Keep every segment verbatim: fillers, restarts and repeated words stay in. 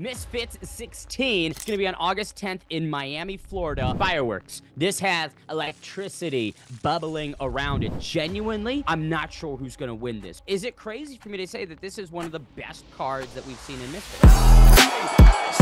Misfits sixteen. It's gonna be on August tenth in Miami, Florida. Fireworks. This has electricity bubbling around it. Genuinely, I'm not sure who's gonna win this. Is it crazy for me to say that this is one of the best cards that we've seen in Misfits?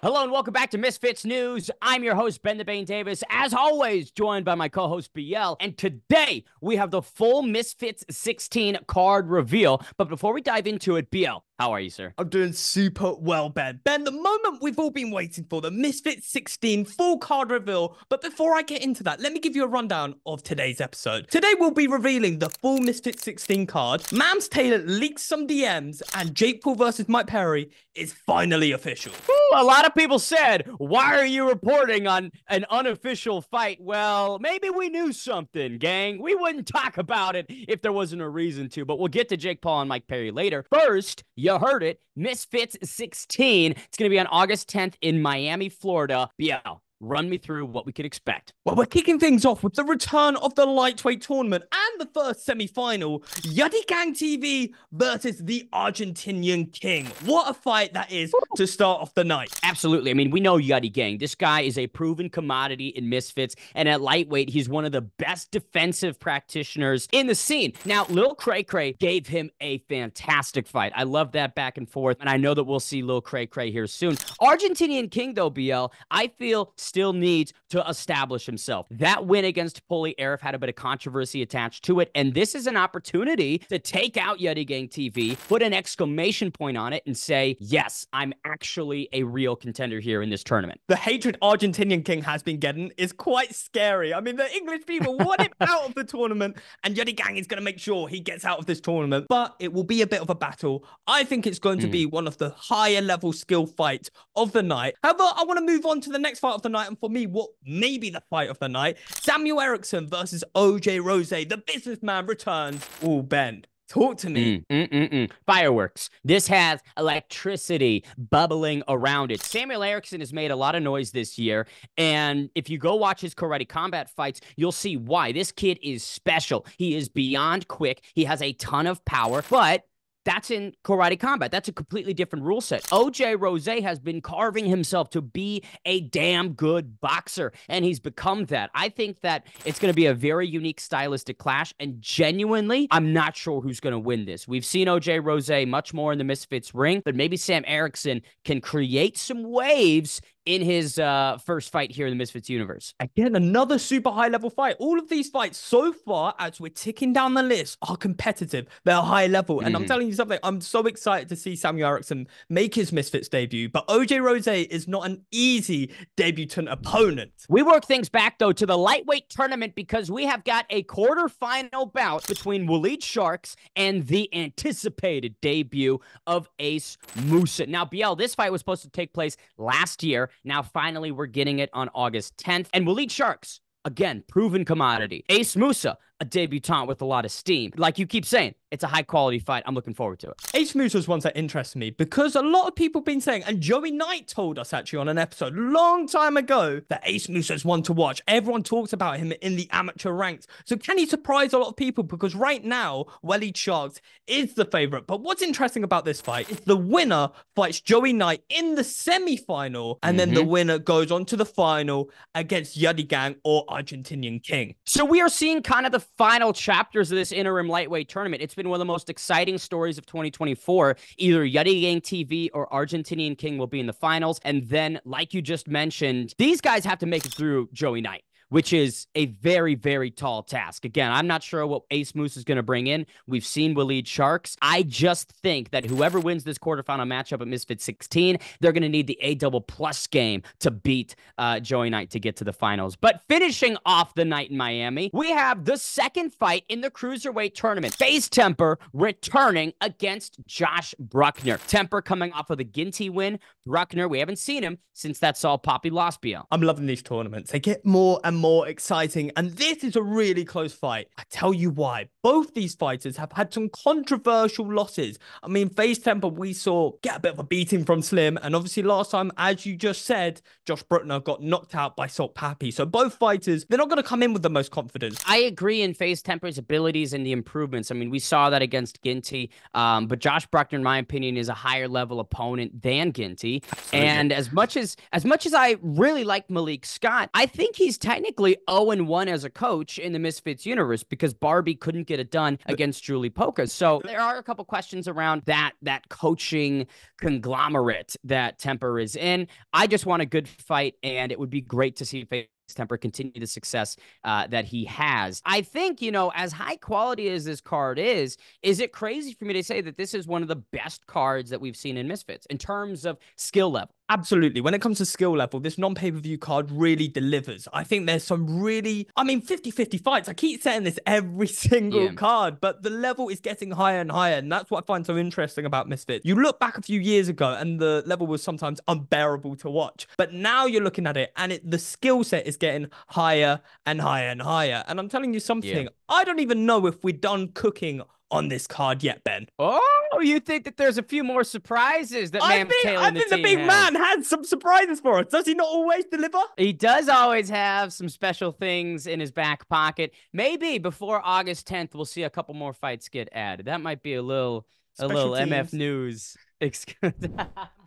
Hello and welcome back to Misfits News. I'm your host, Ben the Bane Davis, as always, joined by my co-host, B L. And today, we have the full Misfits sixteen card reveal. But before we dive into it, B L, how are you, sir? I'm doing super well, Ben. Ben, the moment we've all been waiting for, the Misfits sixteen full card reveal. But before I get into that, let me give you a rundown of today's episode. Today, we'll be revealing the full Misfits sixteen card. Mams Taylor leaks some D Ms, and Jake Paul versus Mike Perry is finally official. Ooh, a lot of people said, why are you reporting on an unofficial fight? Well, maybe we knew something, gang. We wouldn't talk about it if there wasn't a reason to. But we'll get to Jake Paul and Mike Perry later. First, you heard it, Misfits sixteen. It's going to be on August tenth in Miami, Florida. B L, run me through what we could expect. Well, we're kicking things off with the return of the lightweight tournament and the first semi-final, Yadi Gang T V versus the Argentinian King. What a fight that is to start off the night. Absolutely. I mean, we know Yadi Gang. This guy is a proven commodity in Misfits, and at lightweight, he's one of the best defensive practitioners in the scene. Now, Lil' Cray Cray gave him a fantastic fight. I love that back and forth, and I know that we'll see Lil' Cray Cray here soon. Argentinian King, though, B L, I feel still needs to establish himself. That win against Poli Arif had a bit of controversy attached to it, and this is an opportunity to take out Yadi Gang T V, put an exclamation point on it, and say, yes, I'm actually a real contender here in this tournament. The hatred Argentinian King has been getting is quite scary. I mean, the English people want him out of the tournament, and Yadi Gang is going to make sure he gets out of this tournament, but it will be a bit of a battle. I think it's going mm. to be one of the higher level skill fights of the night. However, I want to move on to the next fight of the night, and for me, what may be the fight of the night, Samuel Erickson versus O J Rose. The businessman returns. Oh, Ben, talk to me. Mm, mm, mm, mm. Fireworks. This has electricity bubbling around it. Samuel Erickson has made a lot of noise this year, and if you go watch his karate combat fights, you'll see why. This kid is special. He is beyond quick. He has a ton of power, but that's in karate combat. That's a completely different rule set. O J Rose has been carving himself to be a damn good boxer, and he's become that. I think that it's going to be a very unique stylistic clash, and genuinely, I'm not sure who's going to win this. We've seen O J Rose much more in the Misfits ring, but maybe Sam Erickson can create some waves in his uh, first fight here in the Misfits universe. Again, another super high-level fight. All of these fights so far, as we're ticking down the list, are competitive. They're high-level. And mm-hmm. I'm telling you something, I'm so excited to see Samuel Erickson make his Misfits debut. But O J Rose is not an easy debutant opponent. We work things back, though, to the lightweight tournament because we have got a quarterfinal bout between Waleed Sharks and the anticipated debut of Ace Moussa. Now, B L, this fight was supposed to take place last year. Now, finally, we're getting it on August tenth. And Waleed Sharks, again, proven commodity. Ace Moussa, a debutant with a lot of steam. Like you keep saying, it's a high-quality fight. I'm looking forward to it. Ace Moussa's one that interests me because a lot of people have been saying, and Joey Knight told us actually on an episode a long time ago, that Ace Moussa's one to watch. Everyone talks about him in the amateur ranks. So can he surprise a lot of people? Because right now, Waleed Sharks is the favorite. But what's interesting about this fight is the winner fights Joey Knight in the semi-final, and mm-hmm. then the winner goes on to the final against Yadi Gang or Argentinian King. So we are seeing kind of the final chapters of this interim lightweight tournament. It's been one of the most exciting stories of twenty twenty-four. Either Yadi Gang T V or Argentinian King will be in the finals. And then, like you just mentioned, these guys have to make it through Joey Knight, which is a very, very tall task. Again, I'm not sure what Ace Moussa is going to bring in. We've seen Waleed Sharks. I just think that whoever wins this quarterfinal matchup at Misfits sixteen, they're going to need the A-double-plus game to beat uh, Joey Knight to get to the finals. But finishing off the night in Miami, we have the second fight in the Cruiserweight Tournament. FaZe Temper returning against Josh Bruckner. Temper coming off of the Ginty win. Bruckner, we haven't seen him since that Salt Papi loss, B L. I'm loving these tournaments. They get more and more exciting, and this is a really close fight. I tell you why, both these fighters have had some controversial losses. I mean, FaZe Temper, we saw get a bit of a beating from Slim. And obviously last time, as you just said, Josh Bruckner got knocked out by Salt Papi. So both fighters, they're not going to come in with the most confidence. I agree in FaZe Temper's abilities and the improvements. I mean, we saw that against Ginty. Um, but Josh Bruckner, in my opinion, is a higher level opponent than Ginty. Absolutely. And as much as, as much as I really like Malik Scott, I think he's technically oh and one as a coach in the Misfits universe because Barbie couldn't get it done against Julie Pocas. So there are a couple questions around that, that coaching conglomerate that Temper is in. I just want a good fight, and it would be great to see FaZe Temper continue the success uh, that he has. I think, you know, as high quality as this card is, is it crazy for me to say that this is one of the best cards that we've seen in Misfits in terms of skill level? Absolutely. When it comes to skill level, this non-pay-per-view card really delivers. I think there's some really, I mean, fifty fifty fights. I keep saying this every single yeah. card, but the level is getting higher and higher. And that's what I find so interesting about Misfits. You look back a few years ago and the level was sometimes unbearable to watch. But now you're looking at it and it, the skill set is getting higher and higher and higher. And I'm telling you something, yeah. I don't even know if we're done cooking on this card yet, Ben. Oh, you think that there's a few more surprises that Mams Taylor and the team has? I think the big man had some surprises for us. Does he not always deliver? He does always have some special things in his back pocket. Maybe before August tenth, we'll see a couple more fights get added. That might be a little, a little M F news.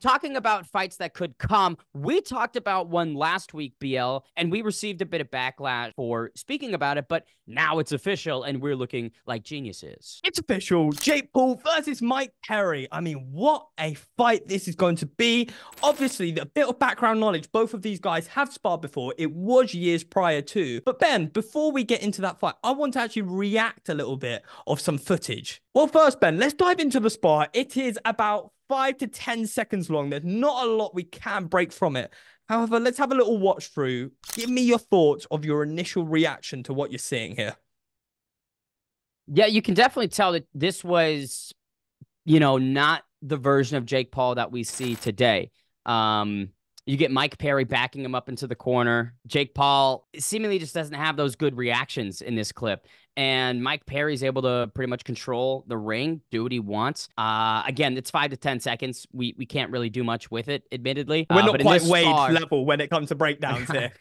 Talking about fights that could come, we talked about one last week, B L, and we received a bit of backlash for speaking about it, but now it's official and we're looking like geniuses. It's official. Jake Paul versus Mike Perry. I mean, what a fight this is going to be. Obviously, a bit of background knowledge. Both of these guys have sparred before. It was years prior to. But Ben, before we get into that fight, I want to actually react a little bit of some footage. Well, first, Ben, let's dive into the spar. It is about five to ten seconds long. There's not a lot we can break from it. However, let's have a little watch through. Give me your thoughts of your initial reaction to what you're seeing here. Yeah, you can definitely tell that this was, you know, not the version of Jake Paul that we see today. Um, you get Mike Perry backing him up into the corner. Jake Paul seemingly just doesn't have those good reactions in this clip. And Mike Perry's able to pretty much control the ring, do what he wants. Uh, again, it's five to ten seconds. We we can't really do much with it, admittedly. We're not uh, quite Wade star... level when it comes to breakdowns here.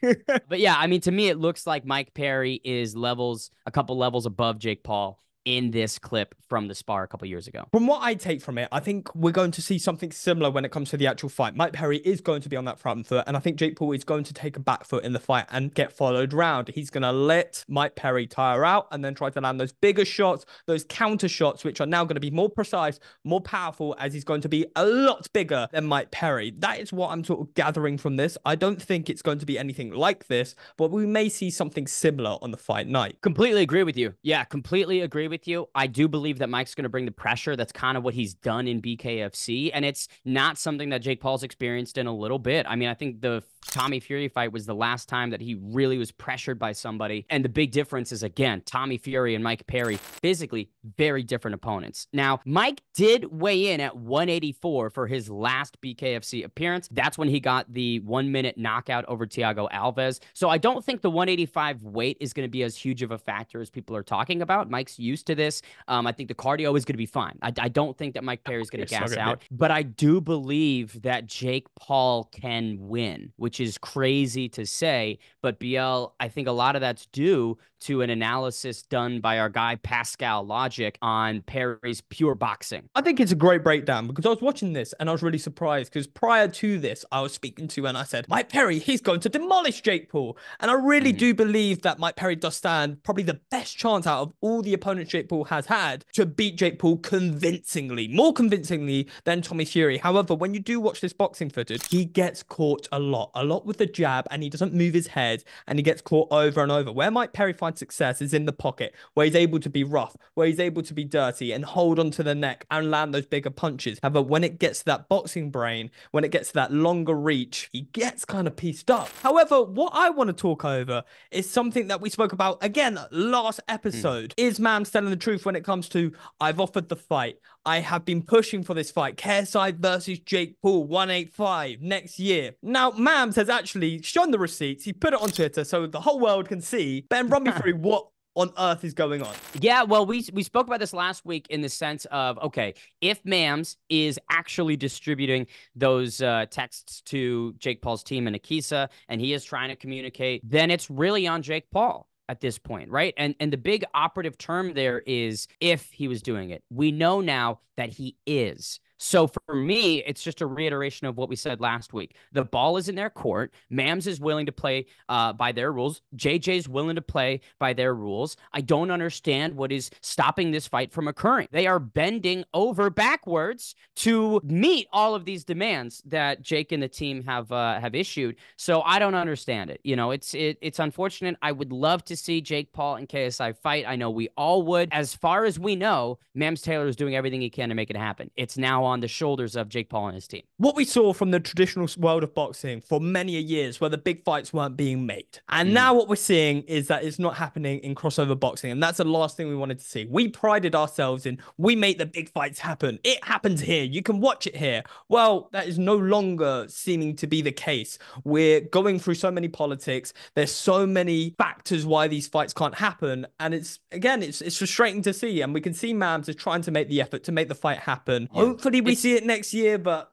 But yeah, I mean, to me, it looks like Mike Perry is levels, a couple levels above Jake Paul in this clip from the spar a couple years ago. From what I take from it, I think we're going to see something similar when it comes to the actual fight. Mike Perry is going to be on that front foot, and I think Jake Paul is going to take a back foot in the fight and get followed round. He's going to let Mike Perry tire out and then try to land those bigger shots, those counter shots, which are now going to be more precise, more powerful, as he's going to be a lot bigger than Mike Perry. That is what I'm sort of gathering from this. I don't think it's going to be anything like this, but we may see something similar on the fight night. Completely agree with you. Yeah, completely agree with you. I do believe that Mike's going to bring the pressure. That's kind of what he's done in B K F C, and it's not something that Jake Paul's experienced in a little bit. I mean, I think the Tommy Fury fight was the last time that he really was pressured by somebody, and the big difference is, again, Tommy Fury and Mike Perry, physically very different opponents. Now, Mike did weigh in at one eighty-four for his last B K F C appearance. That's when he got the one-minute knockout over Thiago Alves, so I don't think the one eighty-five weight is going to be as huge of a factor as people are talking about. Mike's used to this. Um, I think the cardio is going to be fine. I, I don't think that Mike Perry is going to gas out, but I do believe that Jake Paul can win, which is crazy to say. But B L, I think a lot of that's due to an analysis done by our guy Pascal Logic on Perry's pure boxing. I think it's a great breakdown because I was watching this and I was really surprised because prior to this, I was speaking to and I said, Mike Perry, he's going to demolish Jake Paul. And I really mm-hmm. do believe that Mike Perry does stand probably the best chance out of all the opponents Jake Paul has had to beat Jake Paul convincingly, more convincingly than Tommy Fury. However, when you do watch this boxing footage, he gets caught a lot, a lot with the jab, and he doesn't move his head and he gets caught over and over. Where Mike Perry finds success is in the pocket, where he's able to be rough, where he's able to be dirty and hold on to the neck and land those bigger punches. However, when it gets to that boxing brain, when it gets to that longer reach, he gets kind of pieced up. However, what I want to talk over is something that we spoke about again last episode. Mm. Is Mams telling the truth when it comes to, I've offered the fight, I have been pushing for this fight, K S I versus Jake Paul one eighty-five next year. Now, Mams has actually shown the receipts. He put it on Twitter so the whole world can see. Ben, run me through what on earth is going on? Yeah, well, we we spoke about this last week in the sense of, okay, if Mams is actually distributing those uh, texts to Jake Paul's team in Akisa, and he is trying to communicate, then it's really on Jake Paul at this point, right? And and the big operative term there is if he was doing it. We know now that he is. So for me, it's just a reiteration of what we said last week. The ball is in their court. Mams is willing to play uh, by their rules. J J's willing to play by their rules. I don't understand what is stopping this fight from occurring. They are bending over backwards to meet all of these demands that Jake and the team have uh, have issued. So I don't understand it. You know, it's it, it's unfortunate. I would love to see Jake Paul and K S I fight. I know we all would. As far as we know, Mams Taylor is doing everything he can to make it happen. It's now on on the shoulders of Jake Paul and his team. What we saw from the traditional world of boxing for many a years, where the big fights weren't being made. And mm. now what we're seeing is that it's not happening in crossover boxing. And that's the last thing we wanted to see. We prided ourselves in, we make the big fights happen. It happens here. You can watch it here. Well, that is no longer seeming to be the case. We're going through so many politics. There's so many factors why these fights can't happen. And it's, again, it's, it's frustrating to see. And we can see Mams is trying to make the effort to make the fight happen. Yeah. Hopefully we see it next year, but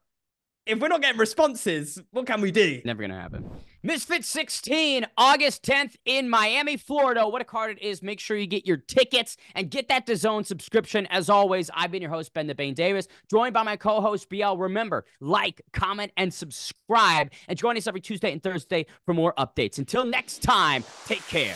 if we're not getting responses, what can we do? Never gonna happen. Misfits sixteen, August tenth in Miami, Florida. What a card it is. Make sure you get your tickets and get that DAZN subscription. As always, I've been your host, Ben the Bane Davis, joined by my co-host, B L. Remember, like, comment, and subscribe. And join us every Tuesday and Thursday for more updates. Until next time, take care.